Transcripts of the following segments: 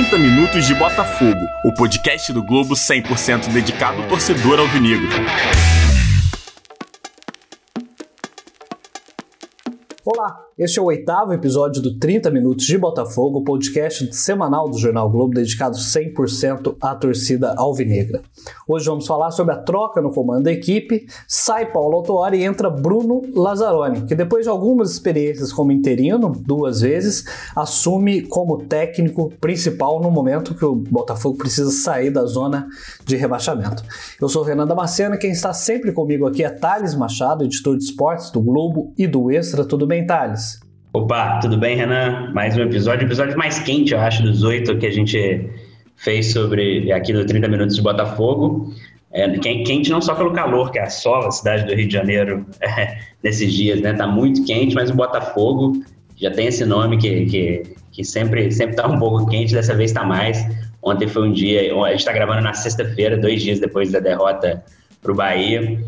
30 minutos de Botafogo, o podcast do Globo 100% dedicado ao torcedor alvinegro. Olá, este é o 8º episódio do 30 Minutos de Botafogo, o podcast semanal do Jornal Globo dedicado 100% à torcida alvinegra. Hoje vamos falar sobre a troca no comando da equipe, sai Paulo Autuori e entra Bruno Lazaroni, que depois de algumas experiências como interino, 2 vezes, assume como técnico principal no momento que o Botafogo precisa sair da zona de rebaixamento. Eu sou o Renan Damasceno e quem está sempre comigo aqui é Tales Machado, editor de esportes do Globo e do Extra. Tudo bem, Thales? Opa, tudo bem, Renan? Mais um episódio mais quente, eu acho, dos 8 que a gente fez sobre aqui do 30 Minutos de Botafogo. Quente não só pelo calor que assola a cidade do Rio de Janeiro nesses dias, né? Tá muito quente, mas o Botafogo já tem esse nome que sempre tá um pouco quente, dessa vez tá mais. Ontem foi um dia, a gente tá gravando na sexta-feira, 2 dias depois da derrota pro Bahia.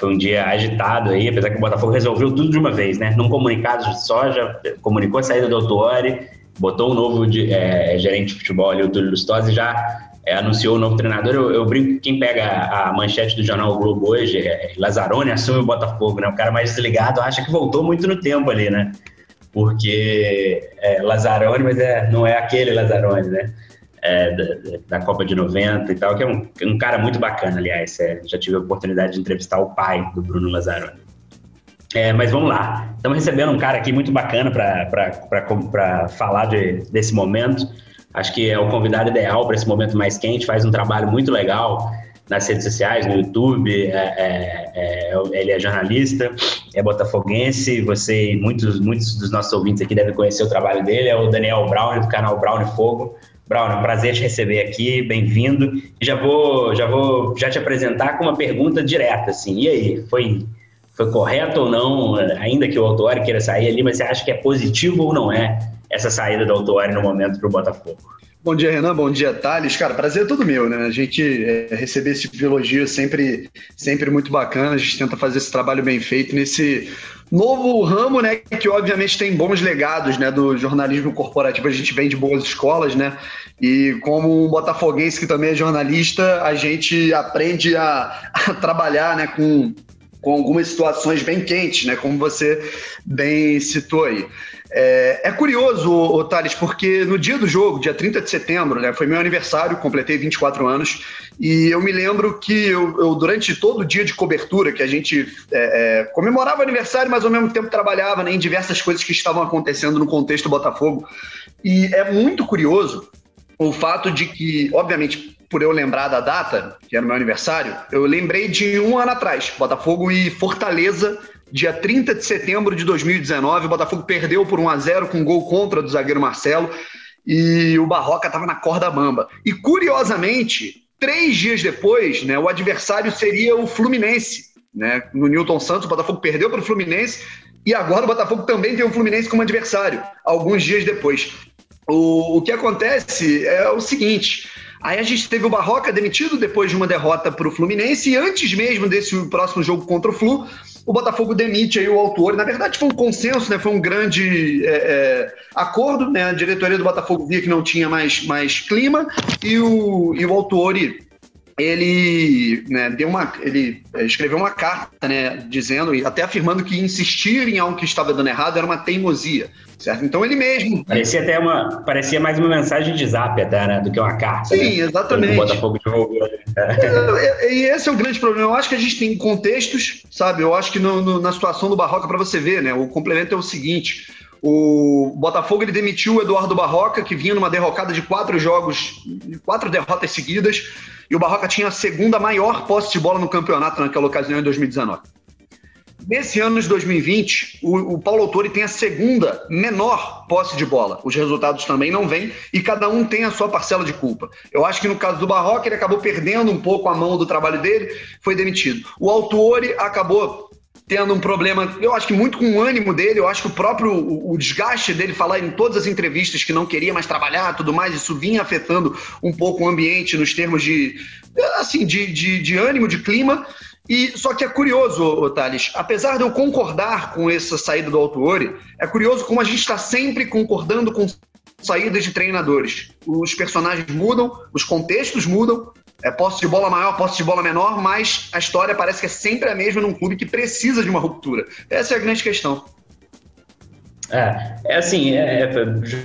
Foi um dia agitado aí, apesar que o Botafogo resolveu tudo de uma vez, né? Num comunicado só, já comunicou a saída do Autuori, botou um novo gerente de futebol ali, o Túlio Lustosa, e já anunciou o novo treinador. Eu brinco que quem pega a manchete do Jornal O Globo hoje, Lazaroni assume o Botafogo, né? O cara mais desligado acha que voltou muito no tempo ali, né? Porque é Lazaroni, mas não é aquele Lazaroni, né? Da Copa de 90 e tal, que é um cara muito bacana, aliás. Já tive a oportunidade de entrevistar o pai do Bruno Lazaroni. Mas vamos lá. Estamos recebendo um cara aqui muito bacana para falar desse momento. Acho que é o convidado ideal para esse momento mais quente. Faz um trabalho muito legal nas redes sociais, no YouTube. Ele é jornalista, é botafoguense. Você e muitos dos nossos ouvintes aqui devem conhecer o trabalho dele. É o Daniel Braune, do canal Braune Fogo. Braune, prazer te receber aqui, bem-vindo. Já vou te apresentar com uma pergunta direta, assim. E aí, foi correto ou não, ainda que o Autuori queira sair ali, mas você acha que é positivo ou não é essa saída do Autuori no momento para o Botafogo? Bom dia, Renan, bom dia, Thales. Cara, prazer é todo meu, né? A gente receber esse tipo de elogio é sempre muito bacana. A gente tenta fazer esse trabalho bem feito nesse novo ramo, né, que obviamente tem bons legados, né, do jornalismo corporativo. A gente vem de boas escolas, né, e como um botafoguense que também é jornalista, a gente aprende a trabalhar, né, com algumas situações bem quentes, né, como você bem citou aí. É curioso, Thales, porque no dia do jogo, dia 30 de setembro, né, foi meu aniversário, completei 24 anos, e eu me lembro que eu durante todo o dia de cobertura, que a gente comemorava o aniversário, mas ao mesmo tempo trabalhava, né, em diversas coisas que estavam acontecendo no contexto do Botafogo. E é muito curioso o fato de que, obviamente, por eu lembrar da data, que era o meu aniversário, eu lembrei de um ano atrás, Botafogo e Fortaleza, dia 30 de setembro de 2019, o Botafogo perdeu por 1-0 com um gol contra do zagueiro Marcelo e o Barroca estava na corda bamba. E, curiosamente, 3 dias depois, né, o adversário seria o Fluminense, né? No Nilton Santos, o Botafogo perdeu para o Fluminense e agora o Botafogo também tem o Fluminense como adversário, alguns dias depois. O que acontece é o seguinte: aí a gente teve o Barroca demitido depois de uma derrota para o Fluminense e antes mesmo desse próximo jogo contra o Flu, o Botafogo demite aí o Autuori. Na verdade foi um consenso, né? Foi um grande acordo, né? A diretoria do Botafogo via que não tinha mais clima e o Autuori, ele, né, ele escreveu uma carta, né, dizendo e até afirmando que insistir em algo que estava dando errado era uma teimosia, certo? Então ele mesmo... Parecia mais uma mensagem de zap até, né, do que uma carta. Sim, né? Exatamente. O Botafogo divulgou. E esse é o grande problema. Eu acho que a gente tem contextos, sabe? Eu acho que na situação do Barroca, para você ver, né, o complemento é o seguinte: o Botafogo ele demitiu o Eduardo Barroca, que vinha numa derrocada de 4 jogos, 4 derrotas seguidas, e o Barroca tinha a segunda maior posse de bola no campeonato naquela ocasião, em 2019. Nesse ano de 2020, o Paulo Autuori tem a segunda menor posse de bola. Os resultados também não vêm e cada um tem a sua parcela de culpa. Eu acho que no caso do Barroca, ele acabou perdendo um pouco a mão do trabalho dele, foi demitido. O Autuori acabou tendo um problema, eu acho que muito com o ânimo dele, eu acho que o próprio o desgaste dele falar em todas as entrevistas que não queria mais trabalhar, tudo mais, isso vinha afetando um pouco o ambiente nos termos de ânimo, de clima. E só que é curioso, Thales, apesar de eu concordar com essa saída do Autuori, é curioso como a gente está sempre concordando com saídas de treinadores. Os personagens mudam, os contextos mudam, é posse de bola maior, posse de bola menor, mas a história parece que é sempre a mesma num clube que precisa de uma ruptura. Essa é a grande questão.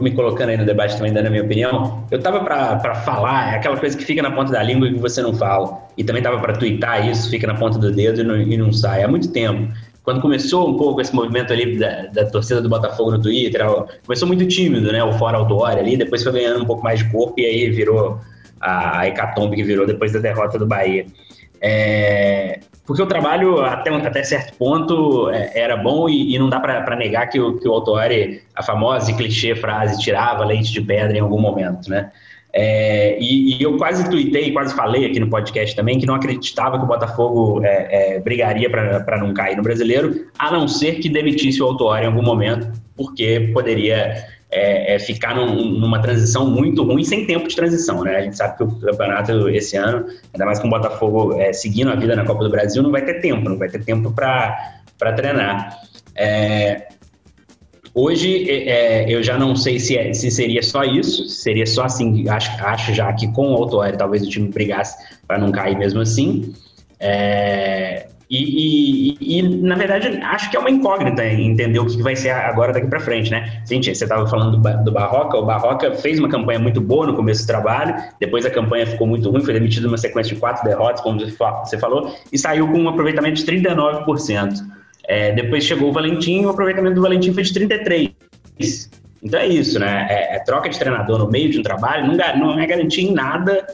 Me colocando aí no debate também, dando a minha opinião, eu tava pra falar, é aquela coisa que fica na ponta da língua e que você não fala, e também tava pra tweetar isso, fica na ponta do dedo e não sai, há muito tempo. Quando começou um pouco esse movimento ali da torcida do Botafogo no Twitter, começou muito tímido, né, o Fora Autuori ali, depois foi ganhando um pouco mais de corpo e aí virou a hecatombe que virou depois da derrota do Bahia. Porque o trabalho, até certo ponto, era bom e não dá para negar que o Autuori, a famosa e clichê frase, tirava leite de pedra em algum momento, né? E eu quase tuitei, quase falei aqui no podcast também, que não acreditava que o Botafogo brigaria para não cair no Brasileiro, a não ser que demitisse o Autuori em algum momento, porque poderia ficar numa transição muito ruim, sem tempo de transição, né? A gente sabe que o campeonato esse ano, ainda mais com o Botafogo seguindo a vida na Copa do Brasil, não vai ter tempo para treinar. Hoje, eu já não sei se seria só isso, se seria só assim, acho já que com o Autuori talvez o time brigasse para não cair mesmo assim. Na verdade, acho que é uma incógnita entender o que vai ser agora daqui para frente, né? Gente, você estava falando do Barroca, o Barroca fez uma campanha muito boa no começo do trabalho, depois a campanha ficou muito ruim, foi demitido numa sequência de 4 derrotas, como você falou, e saiu com um aproveitamento de 39%. Depois chegou o Valentim, o aproveitamento do Valentim foi de 33%. Então é isso, né? Troca de treinador no meio de um trabalho não é garantir em nada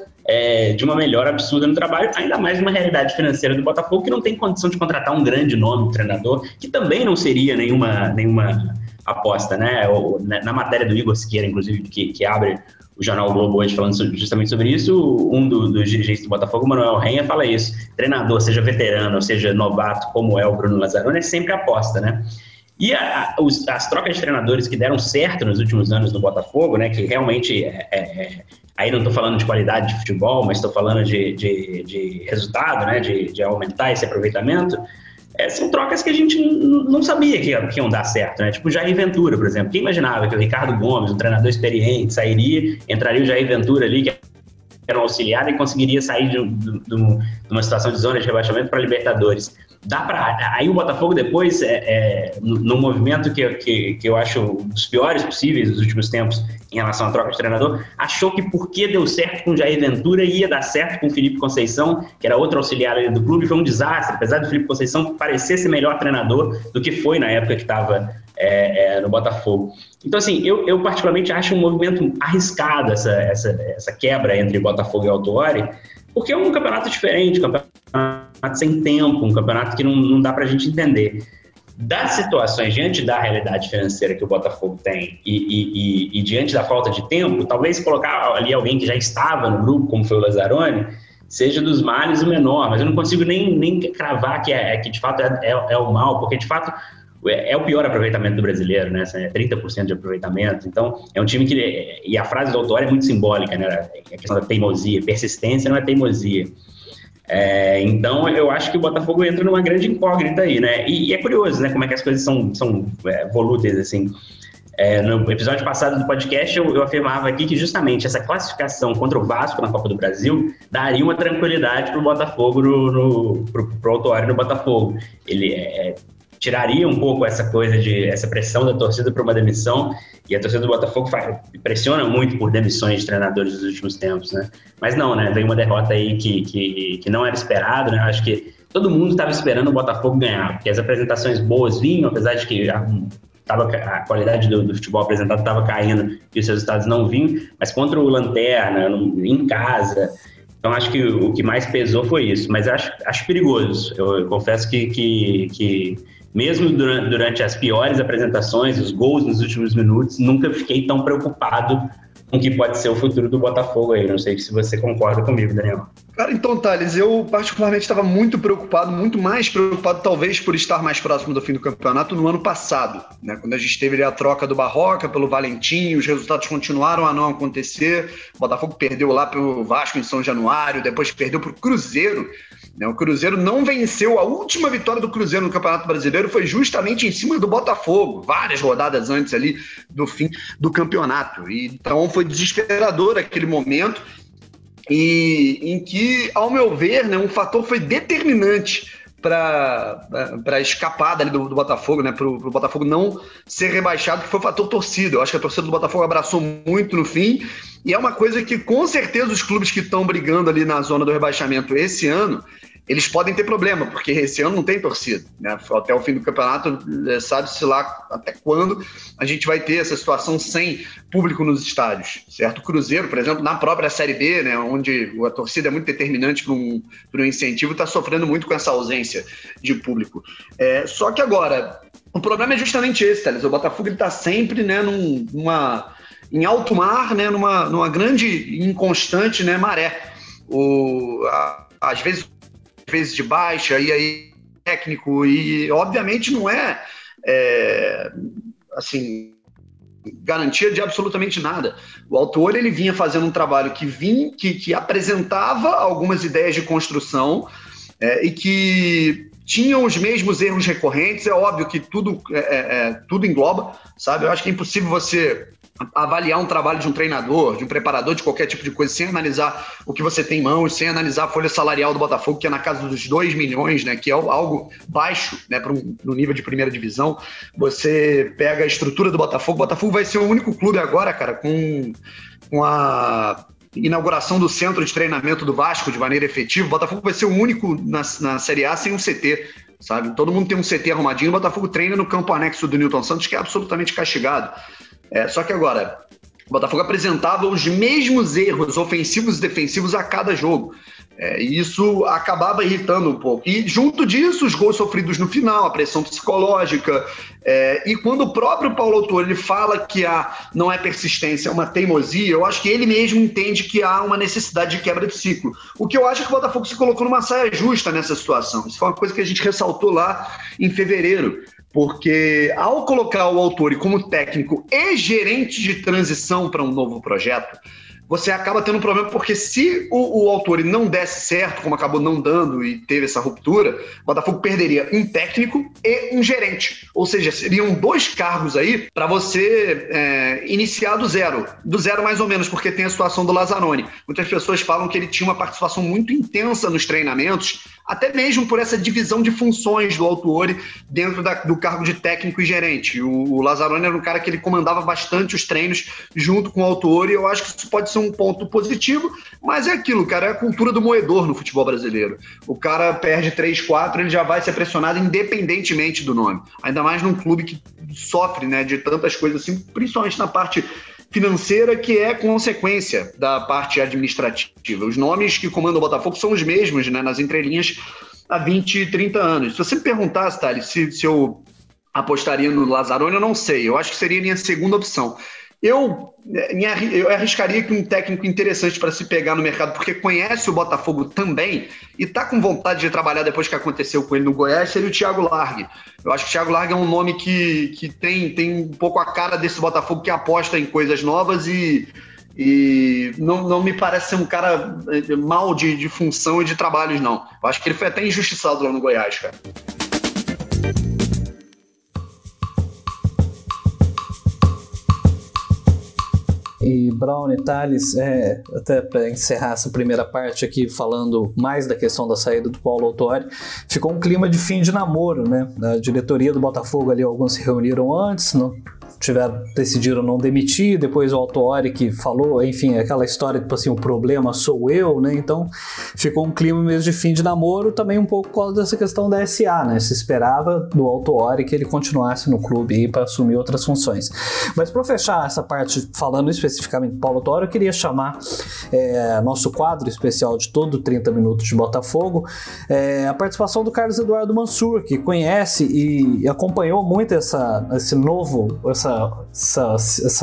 de uma melhora absurda no trabalho, ainda mais numa realidade financeira do Botafogo, que não tem condição de contratar um grande nome de treinador, que também não seria nenhuma aposta, né? Na matéria do Igor Siqueira, inclusive, que abre o jornal O Globo hoje falando justamente sobre isso, um dos dirigentes do Botafogo, Manuel Renha, fala isso: treinador, seja veterano, ou seja novato, como é o Bruno Lazaroni, é sempre aposta, né? E as trocas de treinadores que deram certo nos últimos anos no Botafogo, né, que realmente, aí não estou falando de qualidade de futebol, mas estou falando de resultado, né, de aumentar esse aproveitamento, são trocas que a gente não sabia que iam dar certo, né? Tipo o Jair Ventura, por exemplo. Quem imaginava que o Ricardo Gomes, um treinador experiente, sairia, entraria o Jair Ventura ali, que era um auxiliar, e conseguiria sair de uma situação de zona de rebaixamento para Libertadores? Aí o Botafogo depois, num movimento que eu acho um dos piores possíveis nos últimos tempos em relação à troca de treinador, achou que porque deu certo com o Jair Ventura ia dar certo com o Felipe Conceição, que era outro auxiliar do clube. Foi um desastre, apesar do Felipe Conceição parecer ser melhor treinador do que foi na época que estava no Botafogo. Então assim, eu particularmente acho um movimento arriscado essa quebra entre Botafogo e Autuori, porque é um campeonato diferente, um campeonato sem tempo, um campeonato que não dá para a gente entender. Das situações, diante da realidade financeira que o Botafogo tem e diante da falta de tempo, talvez colocar ali alguém que já estava no grupo, como foi o Lazaroni, seja dos males o menor, mas eu não consigo nem cravar que de fato é o mal, porque de fato é o pior aproveitamento do brasileiro, né? 30% de aproveitamento. Então, é um time que... E a frase do Autuori é muito simbólica, né? A questão da teimosia, persistência não é teimosia. Então, eu acho que o Botafogo entra numa grande incógnita aí, né? E é curioso, né? Como é que as coisas são volúteis, assim. No episódio passado do podcast, eu afirmava aqui que justamente essa classificação contra o Vasco na Copa do Brasil daria uma tranquilidade pro Botafogo, pro Autuori no Botafogo. Ele tiraria um pouco essa coisa essa pressão da torcida para uma demissão, e a torcida do Botafogo pressiona muito por demissões de treinadores nos últimos tempos, né? Mas não, né? Veio uma derrota aí que não era esperado, né? Acho que todo mundo estava esperando o Botafogo ganhar, porque as apresentações boas vinham, apesar de que a qualidade do futebol apresentado estava caindo e os resultados não vinham, mas contra o Lanterna, em casa... Então, acho que o que mais pesou foi isso, mas acho perigoso. Eu confesso que mesmo durante as piores apresentações, os gols nos últimos minutos, nunca fiquei tão preocupado com o que pode ser o futuro do Botafogo aí. Não sei se você concorda comigo, Daniel. Cara, então, Thales, eu particularmente estava muito preocupado, muito mais preocupado talvez por estar mais próximo do fim do campeonato no ano passado, né? Quando a gente teve ali a troca do Barroca pelo Valentim, os resultados continuaram a não acontecer, o Botafogo perdeu lá pelo Vasco em São Januário, depois perdeu para o Cruzeiro O Cruzeiro não venceu. A última vitória do Cruzeiro no Campeonato Brasileiro foi justamente em cima do Botafogo, várias rodadas antes ali do fim do campeonato. E, então foi desesperador aquele momento e, em que, ao meu ver, um fator foi determinante para a escapada ali do Botafogo, para o Botafogo não ser rebaixado, que foi o fator torcida. Eu acho que a torcida do Botafogo abraçou muito no fim, e é uma coisa que com certeza os clubes que estão brigando ali na zona do rebaixamento esse ano, eles podem ter problema, porque esse ano não tem torcida, até o fim do campeonato, sabe-se lá até quando a gente vai ter essa situação sem público nos estádios, certo? O Cruzeiro, por exemplo, na própria Série B, onde a torcida é muito determinante para um incentivo, está sofrendo muito com essa ausência de público. Só que agora, o problema é justamente esse, Thales. O Botafogo está sempre em alto mar, numa grande inconstante maré. Às vezes de baixa, e aí técnico, e obviamente não é assim, garantia de absolutamente nada. O Autuori, ele vinha fazendo um trabalho que apresentava algumas ideias de construção e que tinham os mesmos erros recorrentes. É óbvio que tudo engloba, sabe? Eu acho que é impossível você avaliar um trabalho de um treinador, de um preparador, de qualquer tipo de coisa, sem analisar o que você tem em mãos, sem analisar a folha salarial do Botafogo, que é na casa dos 2 milhões, que é algo baixo, no nível de primeira divisão. Você pega a estrutura do Botafogo. O Botafogo vai ser o único clube agora, cara, com a inauguração do centro de treinamento do Vasco de maneira efetiva. O Botafogo vai ser o único na Série A sem um CT, sabe? Todo mundo tem um CT arrumadinho. O Botafogo treina no campo anexo do Nilton Santos, que é absolutamente castigado. Só que agora, o Botafogo apresentava os mesmos erros ofensivos e defensivos a cada jogo. E isso acabava irritando um pouco. E junto disso, os gols sofridos no final, a pressão psicológica. E quando o próprio Paulo Autuori fala que não é persistência, é uma teimosia, eu acho que ele mesmo entende que há uma necessidade de quebra de ciclo. O que eu acho é que o Botafogo se colocou numa saia justa nessa situação. Isso foi uma coisa que a gente ressaltou lá em fevereiro. Porque ao colocar o Autuori como técnico e gerente de transição para um novo projeto, você acaba tendo um problema, porque se o Autuori não desse certo, como acabou não dando e teve essa ruptura, o Botafogo perderia um técnico e um gerente. Ou seja, seriam 2 cargos aí para você iniciar do zero mais ou menos, porque tem a situação do Lazaroni. Muitas pessoas falam que ele tinha uma participação muito intensa nos treinamentos, até mesmo por essa divisão de funções do Autuori dentro do cargo de técnico e gerente. O Lazaroni era um cara que ele comandava bastante os treinos junto com o Autuori, e eu acho que isso pode ser um ponto positivo, mas é aquilo, cara, é a cultura do moedor no futebol brasileiro. O cara perde 3-4, ele já vai ser pressionado independentemente do nome, ainda mais num clube que sofre de tantas coisas assim, principalmente na parte financeira, que é consequência da parte administrativa. Os nomes que comandam o Botafogo são os mesmos, nas entrelinhas, há 20, 30 anos. Se você me perguntasse, Thales, se eu apostaria no Lazaroni, eu não sei, eu acho que seria a minha segunda opção. Eu arriscaria que um técnico interessante para se pegar no mercado, porque conhece o Botafogo também e está com vontade de trabalhar depois que aconteceu com ele no Goiás, seria o Thiago Larghi. Eu acho que o Thiago Larghi é um nome que tem um pouco a cara desse Botafogo, que aposta em coisas novas e não me parece ser um cara mal de função e de trabalhos, não. Eu acho que ele foi até injustiçado lá no Goiás, cara. E Braune, Thales, até para encerrar essa primeira parte aqui, falando mais da questão da saída do Paulo Autuori, ficou um clima de fim de namoro, A diretoria do Botafogo ali, alguns se reuniram antes, decidiram não demitir, depois o Autuori que falou, enfim, aquela história, tipo assim, o problema sou eu, Então ficou um clima mesmo de fim de namoro, também um pouco por causa dessa questão da SA, Se esperava do Autuori que ele continuasse no clube aí para assumir outras funções. Mas para fechar essa parte, falando especificamente do Paulo Autuori, eu queria chamar nosso quadro especial de todo 30 minutos de Botafogo, a participação do Carlos Eduardo Mansur, que conhece e acompanhou muito essa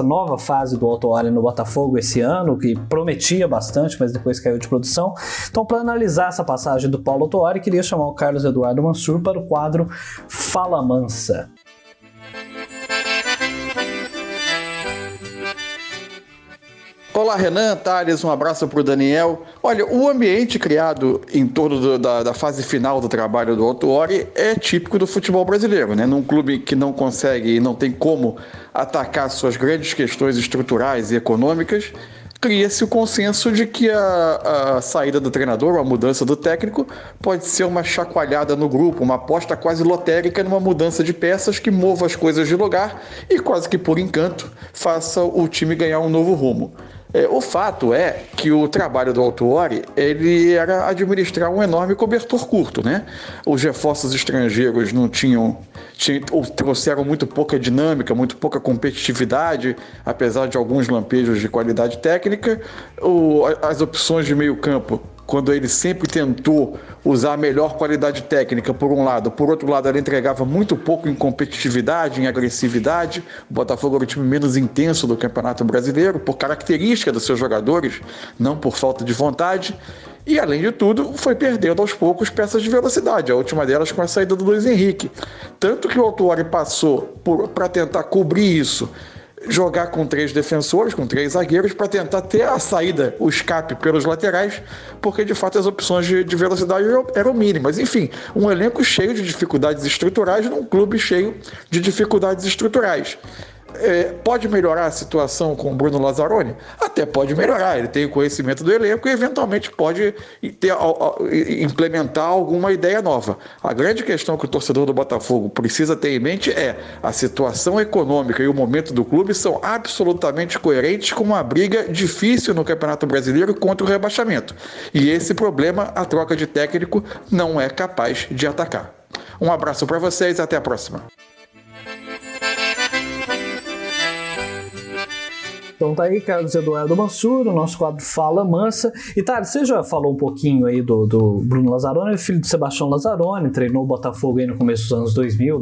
nova fase do Autuori no Botafogo esse ano, que prometia bastante, mas depois caiu de produção. Então, para analisar essa passagem do Paulo Autuori, queria chamar o Carlos Eduardo Mansur para o quadro Fala Mansa. Olá, Renan, Tales, um abraço para o Daniel. Olha, o ambiente criado em torno da fase final do trabalho do Autuori é típico do futebol brasileiro, né? Num clube que não consegue e não tem como atacar suas grandes questões estruturais e econômicas, cria-se o consenso de que a saída do treinador, a mudança do técnico, pode ser uma chacoalhada no grupo, uma aposta quase lotérica numa mudança de peças que mova as coisas de lugar e quase que por encanto faça o time ganhar um novo rumo. O fato é que o trabalho do Autuori, ele era administrar um enorme cobertor curto, né? Os reforços estrangeiros não tinham, ou trouxeram muito pouca dinâmica, muito pouca competitividade, apesar de alguns lampejos de qualidade técnica. As opções de meio campo, quando ele sempre tentou usar a melhor qualidade técnica, por um lado. Por outro lado, ele entregava muito pouco em competitividade, em agressividade. O Botafogo era o time menos intenso do Campeonato Brasileiro, por característica dos seus jogadores, não por falta de vontade. E, além de tudo, foi perdendo aos poucos peças de velocidade, a última delas com a saída do Luiz Henrique. Tanto que o Autuori passou para tentar cobrir isso, jogar com três defensores, com três zagueiros, para tentar ter a saída, o escape pelos laterais, porque de fato as opções de velocidade eram mínimas. Enfim, um elenco cheio de dificuldades estruturais num clube cheio de dificuldades estruturais. Pode melhorar a situação com o Bruno Lazaroni? Até pode melhorar, ele tem o conhecimento do elenco e eventualmente pode implementar alguma ideia nova. A grande questão que o torcedor do Botafogo precisa ter em mente é: a situação econômica e o momento do clube são absolutamente coerentes com uma briga difícil no Campeonato Brasileiro contra o rebaixamento, e esse problema a troca de técnico não é capaz de atacar. Um abraço para vocês, até a próxima. Então tá aí, Carlos Eduardo Mansur, o nosso quadro Fala Mansa. E Tari, você já falou um pouquinho aí do Bruno Lazaroni, filho do Sebastião Lazaroni, treinou o Botafogo aí no começo dos anos 2000,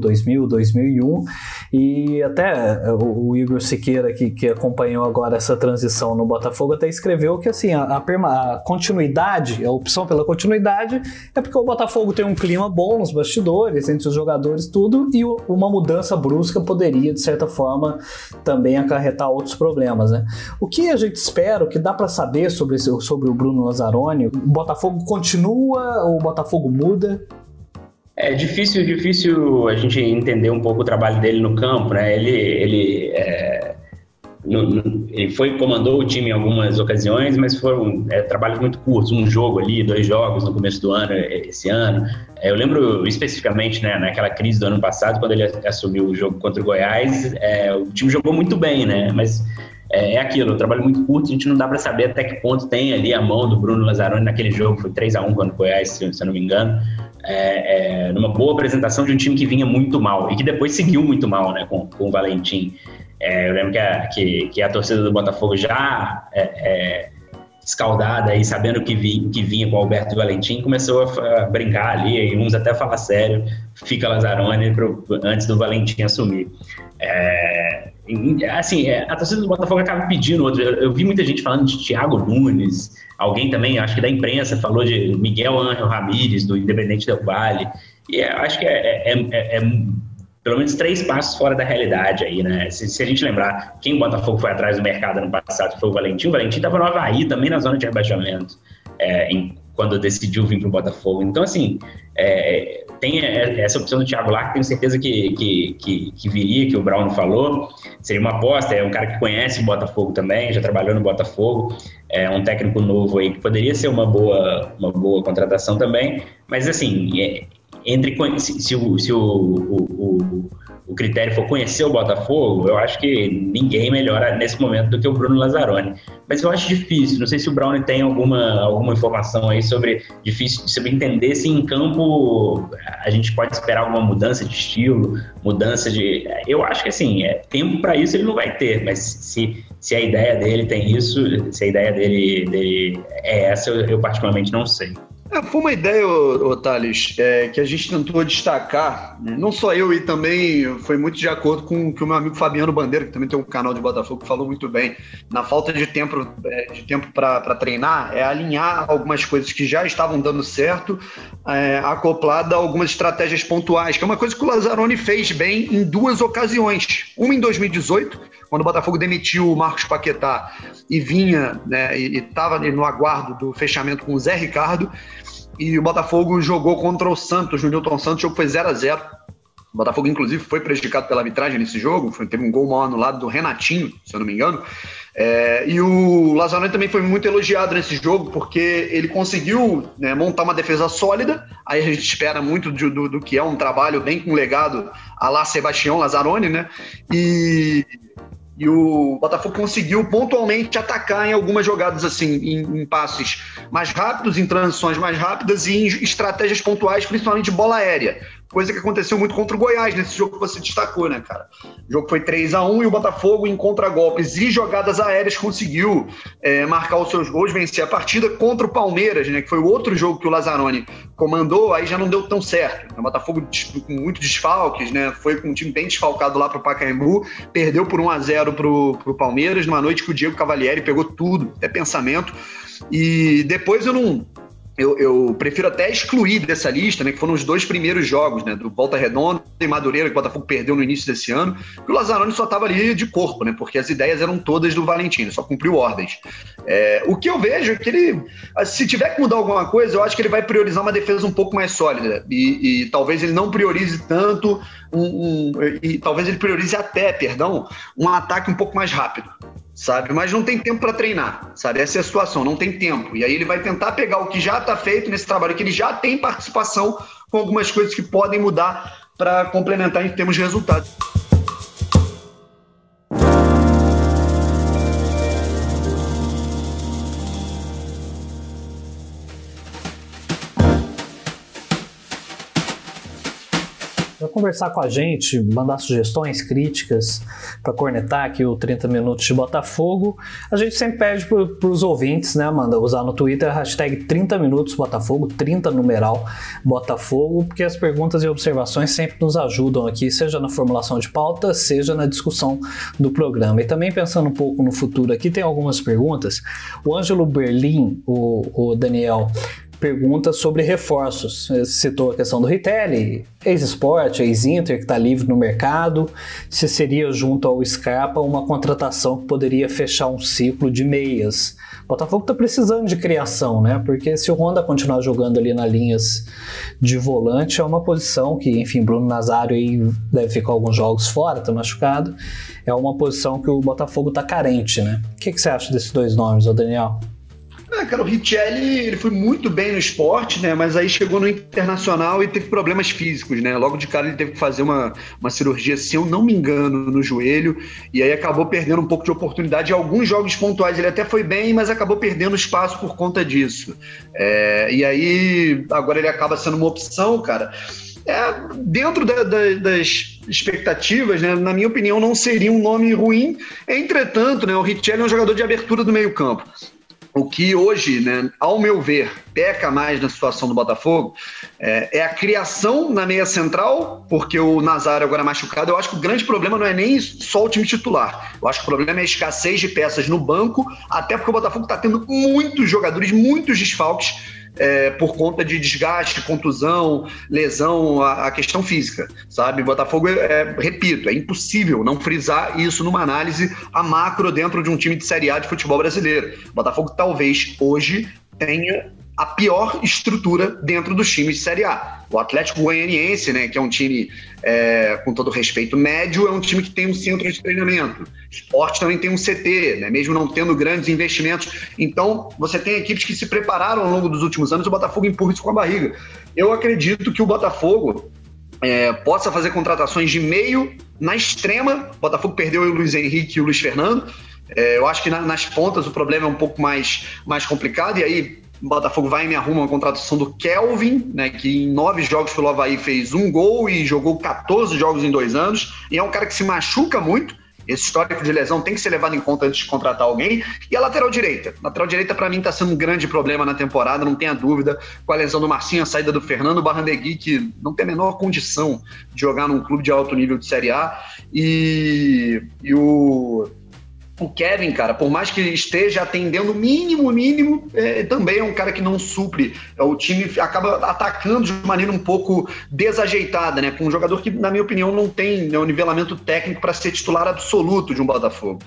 2001, e até o Igor Siqueira, que acompanhou agora essa transição no Botafogo, até escreveu que assim, a continuidade, a opção pela continuidade é porque o Botafogo tem um clima bom nos bastidores, entre os jogadores, tudo, e uma mudança brusca poderia, de certa forma, também acarretar outros problemas, né? O que a gente espera, o que dá para saber sobre o Bruno Lazaroni? O Botafogo continua ou o Botafogo muda? É difícil a gente entender um pouco o trabalho dele no campo, né? Ele comandou o time em algumas ocasiões, mas foram trabalhos muito curtos, um jogo ali, dois jogos no começo do ano, esse ano. Eu lembro especificamente, né, naquela crise do ano passado, quando ele assumiu o jogo contra o Goiás, o time jogou muito bem, né? Mas é aquilo, um trabalho muito curto, a gente não dá para saber até que ponto tem ali a mão do Bruno Lazaroni naquele jogo, foi 3-1 quando o Goiás, se eu não me engano, numa boa apresentação de um time que vinha muito mal e que depois seguiu muito mal, né, com o Valentim. Eu lembro que a torcida do Botafogo já escaldada e sabendo o que vinha com o Alberto e o Valentim, começou a brincar ali, e uns até falar sério, fica Lazaroni antes do Valentim assumir. A torcida do Botafogo acaba pedindo outro. Eu vi muita gente falando de Thiago Nunes, alguém também, acho que da imprensa, falou de Miguel Ángel Ramírez, do Independente Del Valle, e acho que pelo menos 3 passos fora da realidade aí, né? Se a gente lembrar, quem o Botafogo foi atrás do mercado ano passado foi o Valentim. O Valentim estava no Avaí, também na zona de rebaixamento, quando decidiu vir para o Botafogo. Então, assim, tem essa opção do Thiago Larghi, tenho certeza que viria, que o Braune falou, seria uma aposta, é um cara que conhece o Botafogo também, já trabalhou no Botafogo, é um técnico novo aí, que poderia ser uma boa contratação também, mas, assim, se o critério for conhecer o Botafogo, eu acho que ninguém melhora nesse momento do que o Bruno Lazaroni. Mas eu acho difícil, não sei se o Braune tem alguma informação aí sobre entender se em campo a gente pode esperar alguma mudança de estilo, Eu acho que assim, tempo para isso ele não vai ter, mas se a ideia dele tem isso, se a ideia dele é essa, eu particularmente não sei. Foi uma ideia, Thales, que a gente tentou destacar, né? Não só eu, e também foi muito de acordo com o que o meu amigo Fabiano Bandeira, que também tem um canal de Botafogo, que falou muito bem. Na falta de tempo para treinar, alinhar algumas coisas que já estavam dando certo acoplada a algumas estratégias pontuais, que é uma coisa que o Lazaroni fez bem em duas ocasiões. Uma em 2018, quando o Botafogo demitiu o Marcos Paquetá e vinha, né, e estava no aguardo do fechamento com o Zé Ricardo, e o Botafogo jogou contra o Santos, o Nilton Santos, o jogo foi 0-0. O Botafogo, inclusive, foi prejudicado pela arbitragem nesse jogo, teve um gol mal anulado do Renatinho, se eu não me engano. E o Lazaroni também foi muito elogiado nesse jogo, porque ele conseguiu, né, montar uma defesa sólida. Aí a gente espera muito do que é um trabalho bem com legado à la Sebastião Lazaroni, né? E o Botafogo conseguiu pontualmente atacar em algumas jogadas, assim, em passes mais rápidos, em transições mais rápidas e em estratégias pontuais, principalmente de bola aérea. Coisa que aconteceu muito contra o Goiás nesse jogo que você destacou, né, cara? O jogo foi 3-1 e o Botafogo, em contra-golpes e jogadas aéreas, conseguiu marcar os seus gols, vencer a partida. Contra o Palmeiras, né, que foi o outro jogo que o Lazaroni comandou, aí já não deu tão certo. O Botafogo com muitos desfalques, né, foi com um time bem desfalcado lá pro Pacaembu, perdeu por 1-0 pro Palmeiras, numa noite que o Diego Cavalieri pegou tudo, até pensamento. E depois eu prefiro até excluir dessa lista, né, que foram os dois primeiros jogos, né, do Volta Redonda e Madureira, que o Botafogo perdeu no início desse ano, que o Lazaroni só estava ali de corpo, né, porque as ideias eram todas do Valentim, só cumpriu ordens. O que eu vejo é que ele, se tiver que mudar alguma coisa, eu acho que ele vai priorizar uma defesa um pouco mais sólida, e talvez ele não priorize tanto, e talvez ele priorize até, um ataque um pouco mais rápido, sabe? Mas não tem tempo para treinar, sabe? Essa é a situação, não tem tempo. E aí ele vai tentar pegar o que já está feito nesse trabalho, que ele já tem participação, com algumas coisas que podem mudar para complementar em termos de resultados. Conversar com a gente, mandar sugestões, críticas, para cornetar aqui o 30 Minutos de Botafogo. A gente sempre pede para os ouvintes, né, Amanda, usar no Twitter a hashtag 30 Minutos Botafogo, 30 numeral Botafogo, porque as perguntas e observações sempre nos ajudam aqui, seja na formulação de pauta, seja na discussão do programa. E também pensando um pouco no futuro aqui, tem algumas perguntas. O Ângelo Berlim, o Daniel, pergunta sobre reforços. Citou a questão do Rithely, ex-Sport, ex-Inter, que está livre no mercado, se seria junto ao Scarpa uma contratação que poderia fechar um ciclo de meias. O Botafogo está precisando de criação, né? Porque se o Honda continuar jogando ali nas linhas de volante, é uma posição que, enfim, Bruno Nazário aí deve ficar alguns jogos fora, está machucado, é uma posição que o Botafogo está carente, né? O que você acha desses dois nomes, ô Daniel? Cara, o Rithely, ele foi muito bem no Sport, né, mas aí chegou no Internacional e teve problemas físicos, né, logo de cara ele teve que fazer uma cirurgia, se eu não me engano, no joelho, e aí acabou perdendo um pouco de oportunidade. Em alguns jogos pontuais ele até foi bem, mas acabou perdendo espaço por conta disso, e aí agora ele acaba sendo uma opção, cara. Dentro das expectativas, né, na minha opinião, não seria um nome ruim. Entretanto, né, o Rithely é um jogador de abertura do meio campo. O que hoje, né, ao meu ver, peca mais na situação do Botafogo é a criação na meia central, porque o Nazário agora é machucado. Eu acho que o grande problema não é nem só o time titular. Eu acho que o problema é a escassez de peças no banco, até porque o Botafogo está tendo muitos jogadores, muitos desfalques, por conta de desgaste, contusão, lesão, a questão física, sabe? O Botafogo, repito, é impossível não frisar isso numa análise a macro dentro de um time de Série A de futebol brasileiro. O Botafogo talvez hoje tenha a pior estrutura dentro dos times de Série A. O Atlético Goianiense, né, que é um time, com todo respeito, médio, é um time que tem um centro de treinamento. O Sport também tem um CT, né, mesmo não tendo grandes investimentos. Então, você tem equipes que se prepararam ao longo dos últimos anos, o Botafogo empurra isso com a barriga. Eu acredito que o Botafogo possa fazer contratações de meio na extrema. O Botafogo perdeu o Luiz Henrique e o Luiz Fernando. Eu acho que nas pontas o problema é um pouco mais complicado, e aí o Botafogo vai e me arruma uma contratação do Kelvin, né, que em 9 jogos pelo Avaí fez um gol e jogou 14 jogos em 2 anos, e é um cara que se machuca muito. Esse histórico de lesão tem que ser levado em conta antes de contratar alguém. E a lateral direita. A lateral direita, para mim, está sendo um grande problema na temporada, não tenha dúvida, com a lesão do Marcinho, a saída do Fernando Barrandegui, que não tem a menor condição de jogar num clube de alto nível de Série A. E o o Kevin, cara, por mais que esteja atendendo o mínimo, também é um cara que não supre. O time acaba atacando de maneira um pouco desajeitada, né? Com um jogador que, na minha opinião, não tem, né, um nivelamento técnico para ser titular absoluto de um Botafogo.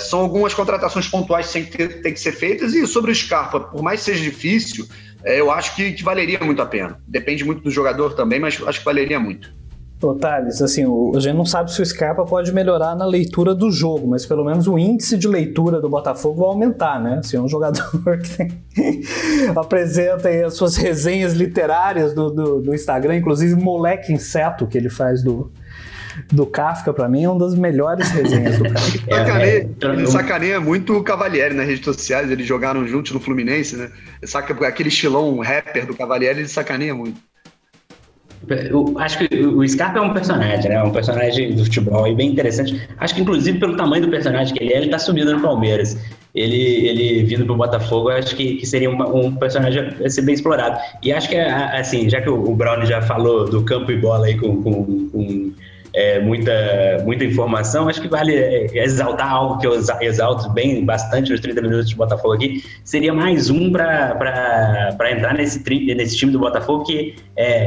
São algumas contratações pontuais que têm que ser feitas. E sobre o Scarpa, por mais que seja difícil, eu acho que valeria muito a pena. Depende muito do jogador também, mas acho que valeria muito. Ô, Thales, assim, a gente não sabe se o Scarpa pode melhorar na leitura do jogo, mas pelo menos o índice de leitura do Botafogo vai aumentar, né? Assim, é um jogador que apresenta aí as suas resenhas literárias do Instagram, inclusive Moleque Inseto, que ele faz do Kafka, pra mim, é uma das melhores resenhas do Kafka. Ele sacaneia muito o Cavalieri nas redes sociais, eles jogaram juntos no Fluminense, né? Aquele estilão rapper do Cavalieri, ele sacaneia muito. Eu acho que o Scarpa é um personagem, né? Um personagem do futebol e bem interessante. Acho que, inclusive, pelo tamanho do personagem que ele é, ele tá sumido no Palmeiras. Ele vindo pro Botafogo, acho que seria um personagem a ser bem explorado. E acho que, assim, já que o Braune já falou do campo e bola aí com muita informação, acho que vale exaltar algo que eu exalto bem bastante nos 30 minutos de Botafogo aqui. Seria mais um para entrar nesse time do Botafogo que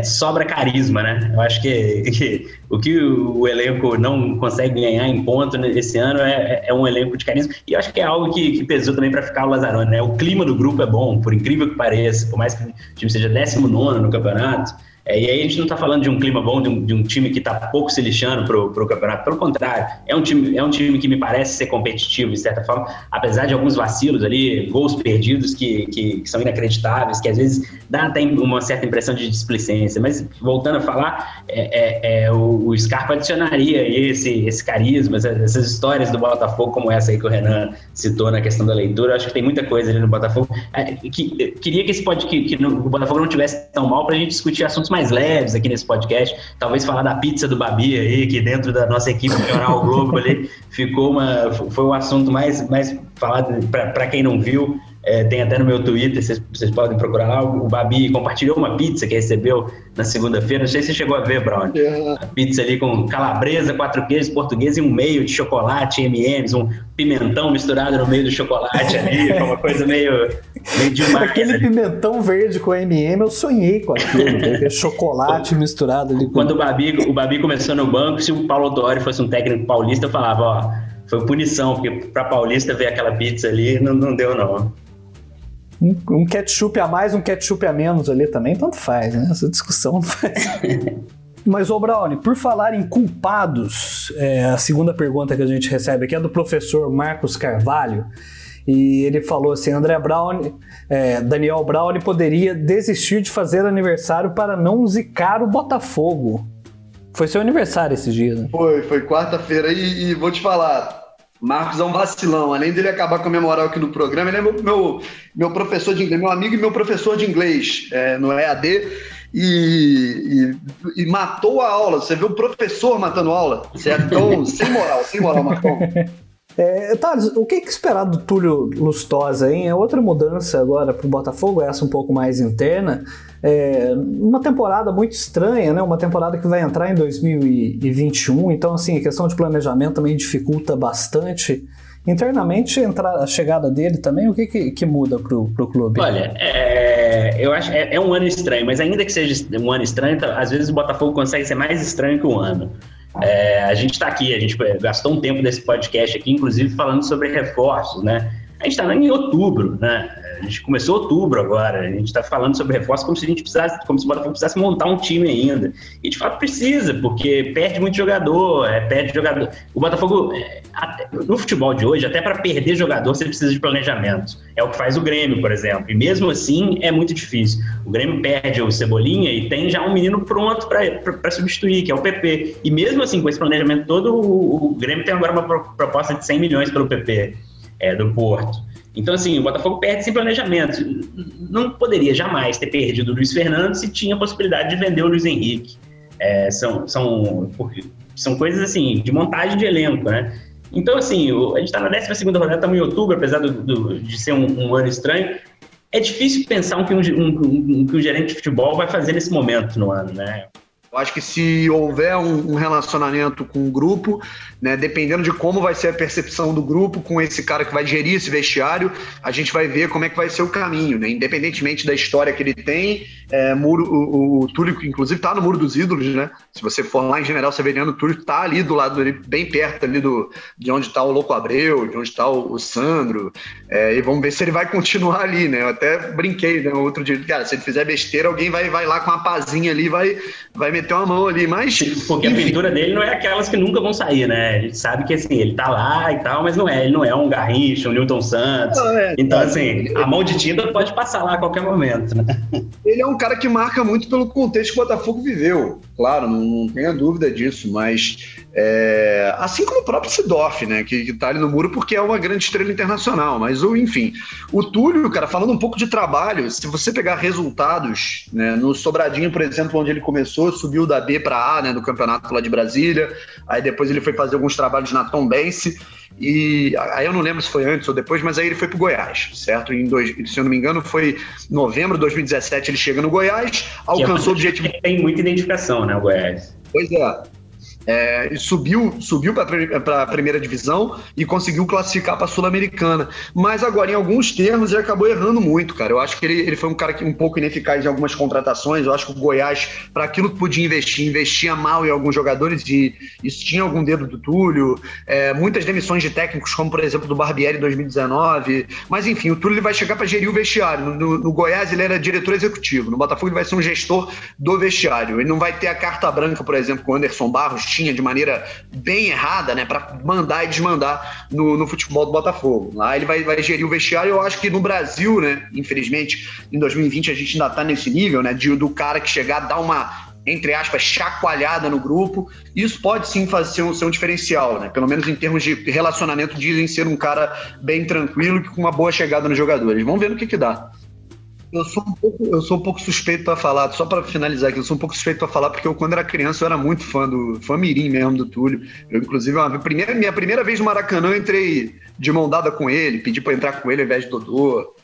sobra carisma, né? Eu acho que o elenco não consegue ganhar em ponto esse ano é um elenco de carisma, e eu acho que é algo que pesou também para ficar o Lazaroni, né? O clima do grupo é bom, por incrível que pareça, por mais que o time seja 19º no campeonato. E aí a gente não está falando de um clima bom, de um time que está pouco se lixando para o campeonato. Pelo contrário, é um time que me parece ser competitivo, de certa forma, apesar de alguns vacilos ali, gols perdidos que são inacreditáveis, que às vezes dá até uma certa impressão de displicência. Mas, voltando a falar, o Scarpa adicionaria esse carisma, essas histórias do Botafogo, como essa aí que o Renan citou na questão da leitura. Eu acho que tem muita coisa ali no Botafogo. Queria que o Botafogo não tivesse tão mal para a gente discutir assuntos mais leves aqui nesse podcast, talvez falar da pizza do Babi aí, que dentro da nossa equipe O Globo ali, foi o assunto mais falado, para quem não viu, tem até no meu Twitter, vocês podem procurar lá, o Babi compartilhou uma pizza que recebeu na segunda-feira, não sei se você chegou a ver, Braune, a pizza ali com calabresa, 4 queijos, português e um meio de chocolate, M&M's, um pimentão misturado no meio do chocolate ali, foi uma coisa meio demais. Aquele pimentão verde com M&M, eu sonhei com aquilo, chocolate misturado ali. Quando o Babi começou no banco, se o Paulo Autuori fosse um técnico paulista, eu falava, ó, foi punição, porque pra paulista ver aquela pizza ali, não deu não. Um ketchup a mais, um ketchup a menos ali também, tanto faz, né? Essa discussão não faz. Mas, ô Braune, por falar em culpados, a segunda pergunta que a gente recebe aqui é do professor Marcos Carvalho, e ele falou assim, Daniel Braune poderia desistir de fazer aniversário para não zicar o Botafogo. Foi seu aniversário esses dias, né? Foi quarta-feira, e vou te falar... Marcos é um vacilão, além dele acabar com a minha moral aqui no programa, ele é meu professor de inglês, meu amigo e meu professor de inglês no EAD, e matou a aula. Você viu o professor matando a aula? Você é tão sem moral, Marcão. Thales, o que é que esperar do Túlio Lustosa, hein? É outra mudança agora pro Botafogo, essa um pouco mais interna, uma temporada muito estranha, né? Uma temporada que vai entrar em 2021, então assim, a questão de planejamento também dificulta bastante. Internamente, a chegada dele também, o que muda pro clube? Olha, eu acho que é um ano estranho, mas ainda que seja um ano estranho, às vezes o Botafogo consegue ser mais estranho que um ano. A gente está aqui, a gente gastou um tempo desse podcast aqui, inclusive falando sobre reforços, né? A gente está em outubro, né? A gente começou outubro agora, a gente está falando sobre reforços como se o Botafogo precisasse montar um time ainda. E de fato precisa, porque perde muito jogador, perde jogador. O Botafogo, no futebol de hoje, até para perder jogador você precisa de planejamento. É o que faz o Grêmio, por exemplo. E mesmo assim é muito difícil. O Grêmio perde o Cebolinha e tem já um menino pronto para substituir, que é o PP. E mesmo assim, com esse planejamento todo, o Grêmio tem agora uma proposta de 100 milhões pelo PP. Do Porto. Então, assim, o Botafogo perde sem planejamento. Não poderia jamais ter perdido o Luiz Fernando se tinha a possibilidade de vender o Luiz Henrique. São coisas, assim, de montagem de elenco, né? Então, assim, a gente está na 12ª rodada, estamos em outubro, apesar de ser um ano estranho. É difícil pensar o que um gerente de futebol vai fazer nesse momento no ano, né? Eu acho que se houver um relacionamento com o grupo, né, dependendo de como vai ser a percepção do grupo com esse cara que vai gerir esse vestiário, a gente vai ver como é que vai ser o caminho, né? Independentemente da história que ele tem, o Túlio, inclusive, está no Muro dos Ídolos, né? Se você for lá em General Severiano, o Túlio está ali do lado, bem perto ali de onde está o Louco Abreu, de onde está o Sandro, e vamos ver se ele vai continuar ali, né? Eu até brinquei, né, outro dia, cara, se ele fizer besteira, alguém vai lá com uma pazinha ali, vai meter uma mão ali, mas... Porque a pintura dele não é aquelas que nunca vão sair, né? A gente sabe que, assim, ele tá lá e tal, mas ele não é um Garrincha, um Nilton Santos. Então, assim, a mão de tinta pode passar lá a qualquer momento, né? Ele é um cara que marca muito pelo contexto que o Botafogo viveu, claro, não tenha dúvida disso, mas assim como o próprio Sidoff, né, que tá ali no muro porque é uma grande estrela internacional, mas, enfim, o Túlio, cara, falando um pouco de trabalho, se você pegar resultados, né, no Sobradinho, por exemplo, onde ele começou, subiu da B para A, né, do campeonato lá de Brasília, aí depois ele foi fazer alguns trabalhos na Tombense, e aí eu não lembro se foi antes ou depois, mas aí ele foi pro Goiás, certo? Se eu não me engano, foi novembro de 2017, ele chega no Goiás, alcançou o objetivo... Tem muita identificação, né, o Goiás. Pois é. Subiu para a primeira divisão e conseguiu classificar para a Sul-Americana, mas agora em alguns termos ele acabou errando muito, cara. Eu acho que ele foi um cara que um pouco ineficaz em algumas contratações. Eu acho que o Goiás, para aquilo que podia investir, investia mal em alguns jogadores, e isso tinha algum dedo do Túlio. Muitas demissões de técnicos, como por exemplo do Barbieri em 2019, mas enfim, o Túlio ele vai chegar para gerir o vestiário. No Goiás ele era diretor executivo, no Botafogo ele vai ser um gestor do vestiário. Ele não vai ter a carta branca, por exemplo, com o Anderson Barros de maneira bem errada, né, para mandar e desmandar no futebol do Botafogo. Lá ele vai gerir o vestiário. Eu acho que no Brasil, né, infelizmente, em 2020 a gente ainda está nesse nível, né, do cara que chegar, dar uma, entre aspas, chacoalhada no grupo. Isso pode sim ser um diferencial, né, pelo menos em termos de relacionamento, dizem ser um cara bem tranquilo, com uma boa chegada nos jogadores. Vamos ver no que dá. Eu sou um pouco suspeito para falar, só para finalizar aqui, eu sou um pouco suspeito para falar, porque eu, quando era criança, eu era muito fã mirim mesmo do Túlio. Eu, inclusive, minha primeira vez no Maracanã, eu entrei de mão dada com ele, pedi para entrar com ele ao invés de Dodô.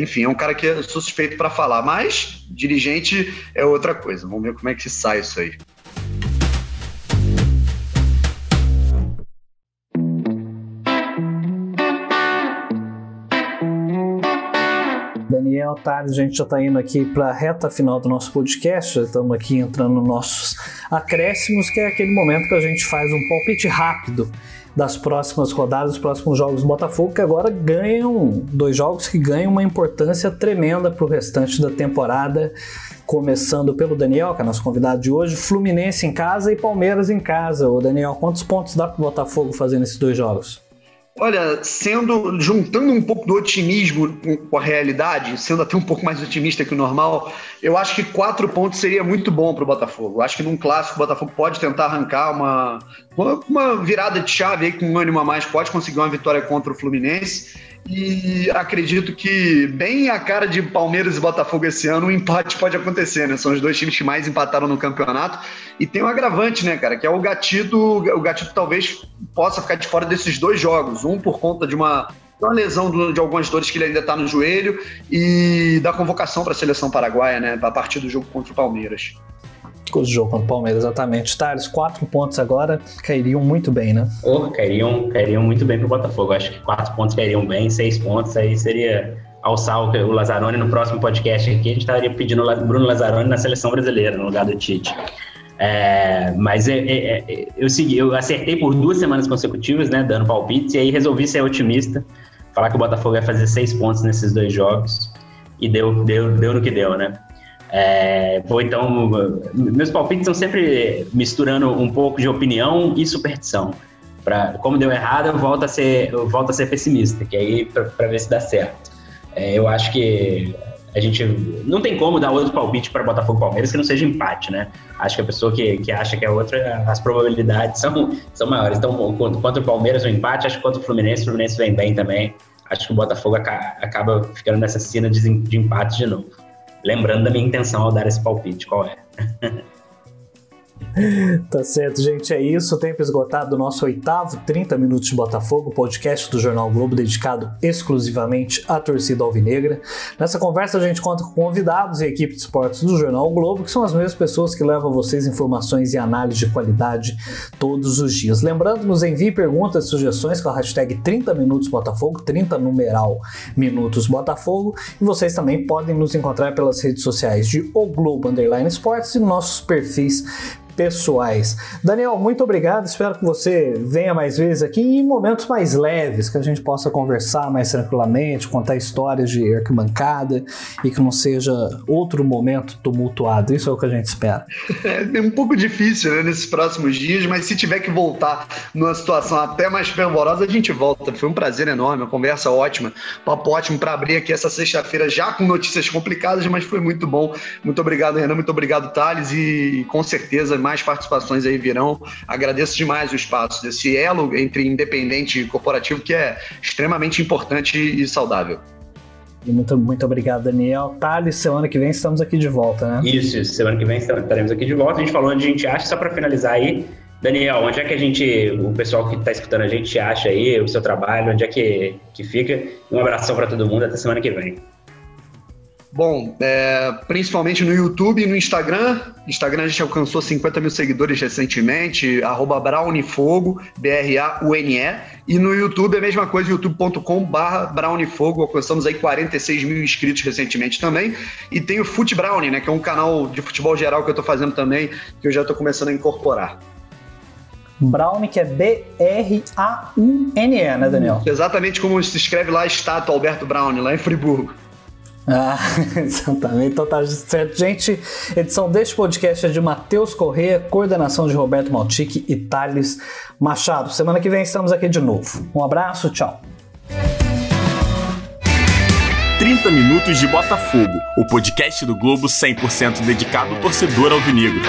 Enfim, é um cara que eu sou suspeito para falar, mas dirigente é outra coisa. Vamos ver como é que se sai isso aí. Daniel, Thales, a gente já está indo aqui para a reta final do nosso podcast, já estamos aqui entrando nos nossos acréscimos, que é aquele momento que a gente faz um palpite rápido das próximas rodadas, dos próximos jogos do Botafogo, que agora ganham dois jogos que ganham uma importância tremenda para o restante da temporada, começando pelo Daniel, que é nosso convidado de hoje, Fluminense em casa e Palmeiras em casa. Ô Daniel, quantos pontos dá para o Botafogo fazer nesses dois jogos? Olha, juntando um pouco do otimismo com a realidade, sendo até um pouco mais otimista que o normal, eu acho que 4 pontos seria muito bom para o Botafogo. Eu acho que num clássico o Botafogo pode tentar arrancar uma virada de chave aí, com um ânimo a mais, pode conseguir uma vitória contra o Fluminense. E acredito que, bem a cara de Palmeiras e Botafogo esse ano, um empate pode acontecer, né? São os dois times que mais empataram no campeonato. E tem um agravante, né, cara, que é o Gatito. O Gatito talvez possa ficar de fora desses dois jogos. Um por conta de uma lesão de algumas dores que ele ainda está no joelho, e da convocação para a seleção paraguaia, né, a partir do jogo contra o Palmeiras. O jogo contra o Palmeiras, exatamente. Thales, 4 pontos agora cairiam muito bem, né? Cairiam muito bem pro Botafogo. Acho que 4 pontos cairiam bem, 6 pontos aí seria alçar o Lazaroni. No próximo podcast aqui, a gente estaria pedindo o Bruno Lazaroni na seleção brasileira, no lugar do Tite. Mas eu acertei por 2 semanas consecutivas, né, dando palpites, e aí resolvi ser otimista, falar que o Botafogo ia fazer 6 pontos nesses dois jogos, e deu no que deu, né? Meus palpites são sempre misturando um pouco de opinião e superstição. Como deu errado, eu volto a ser pessimista, que aí para ver se dá certo. Eu acho que a gente não tem como dar outro palpite para Botafogo e Palmeiras que não seja empate, né? Acho que a pessoa que acha que é outra, as probabilidades são maiores. Então, contra o Palmeiras, o empate. Acho que contra o Fluminense vem bem também. Acho que o Botafogo acaba ficando nessa cena de empate de novo. Lembrando da minha intenção ao dar esse palpite, qual é? Tá certo, gente, é isso. Tempo esgotado do nosso oitavo 30 Minutos de Botafogo, podcast do Jornal O Globo dedicado exclusivamente à torcida alvinegra. Nessa conversa a gente conta com convidados e equipe de esportes do Jornal O Globo, que são as mesmas pessoas que levam a vocês informações e análise de qualidade todos os dias. Lembrando, nos envie perguntas e sugestões com a hashtag 30 Minutos Botafogo, 30 numeral Minutos Botafogo, e vocês também podem nos encontrar pelas redes sociais de O Globo _ Esportes e nossos perfis pessoais. Daniel, muito obrigado, espero que você venha mais vezes aqui em momentos mais leves, que a gente possa conversar mais tranquilamente, contar histórias de arquibancada e que não seja outro momento tumultuado, isso é o que a gente espera. É um pouco difícil, né, nesses próximos dias, mas se tiver que voltar numa situação até mais fervorosa, a gente volta. Foi um prazer enorme, uma conversa ótima, papo ótimo para abrir aqui essa sexta-feira já com notícias complicadas, mas foi muito bom. Muito obrigado, Renan, muito obrigado, Thales, e com certeza mais participações aí virão. Agradeço demais o espaço desse elo entre independente e corporativo, que é extremamente importante e saudável. Muito obrigado, Daniel. Thales, semana que vem estamos aqui de volta, né? Isso, semana que vem estaremos aqui de volta. A gente falou onde a gente acha, só para finalizar aí, Daniel, onde é que o pessoal que está escutando a gente acha aí, o seu trabalho, onde é que fica? Um abração para todo mundo, até semana que vem. Bom, principalmente no YouTube e no Instagram. Instagram a gente alcançou 50 mil seguidores recentemente, @braunefogo, BRAUNE. E no YouTube é a mesma coisa, youtube.com/braunefogo. Alcançamos aí 46 mil inscritos recentemente também. E tem o Fute Brownie, né, que é um canal de futebol geral que eu tô fazendo também, que eu já tô começando a incorporar. Braune, que é BRAUNE, né, Daniel? Exatamente como se escreve lá a estátua Alberto Braune, lá em Friburgo. Ah, exatamente, então tá certo, gente. Edição deste podcast é de Matheus Corrêa, coordenação de Roberto Maltic e Tales Machado. Semana que vem estamos aqui de novo. Um abraço, tchau. 30 Minutos de Botafogo, o podcast do Globo 100% dedicado ao torcedor alvinegro.